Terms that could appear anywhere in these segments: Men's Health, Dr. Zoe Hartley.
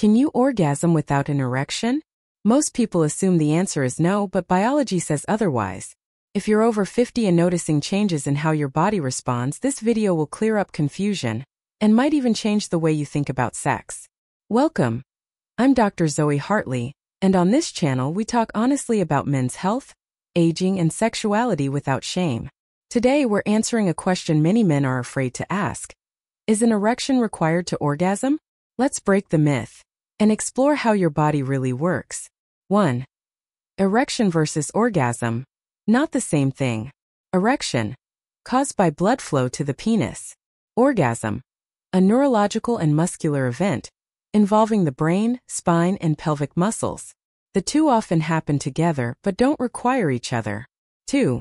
Can you orgasm without an erection? Most people assume the answer is no, but biology says otherwise. If you're over 50 and noticing changes in how your body responds, this video will clear up confusion and might even change the way you think about sex. Welcome. I'm Dr. Zoe Hartley, and on this channel we talk honestly about men's health, aging, and sexuality without shame. Today we're answering a question many men are afraid to ask. Is an erection required to orgasm? Let's break the myth and explore how your body really works. 1. Erection versus orgasm. Not the same thing. Erection, caused by blood flow to the penis. Orgasm, a neurological and muscular event, involving the brain, spine, and pelvic muscles. The two often happen together but don't require each other. 2.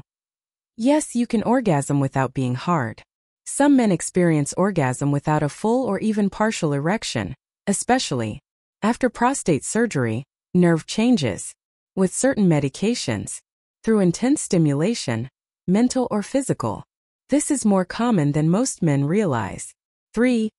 Yes, you can orgasm without being hard. Some men experience orgasm without a full or even partial erection, especially after prostate surgery, nerve changes, with certain medications, through intense stimulation, mental or physical. This is more common than most men realize. 3.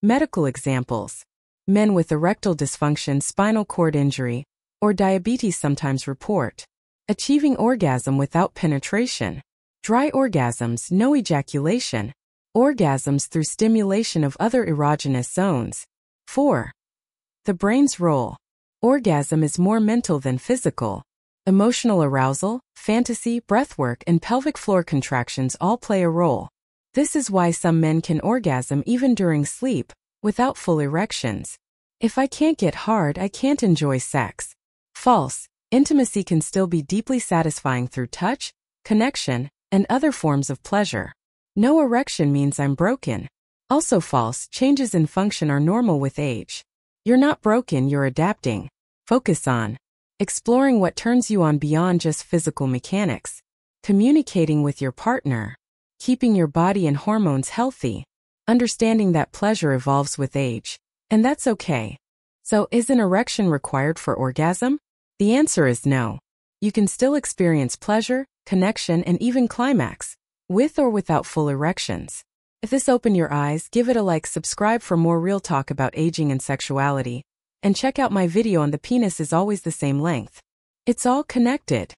Medical examples. Men with erectile dysfunction, spinal cord injury, or diabetes sometimes report achieving orgasm without penetration, dry orgasms, no ejaculation, orgasms through stimulation of other erogenous zones. 4. The brain's role. Orgasm is more mental than physical. Emotional arousal, fantasy, breathwork, and pelvic floor contractions all play a role. This is why some men can orgasm even during sleep, without full erections. If I can't get hard, I can't enjoy sex. False. Intimacy can still be deeply satisfying through touch, connection, and other forms of pleasure. No erection means I'm broken. Also false. Changes in function are normal with age. You're not broken, you're adapting. Focus on exploring what turns you on beyond just physical mechanics, communicating with your partner, keeping your body and hormones healthy, understanding that pleasure evolves with age, and that's okay. So, is an erection required for orgasm? The answer is no. You can still experience pleasure, connection, and even climax, with or without full erections. If this opened your eyes, give it a like, subscribe for more real talk about aging and sexuality, and check out my video on the penis is always the same length. It's all connected.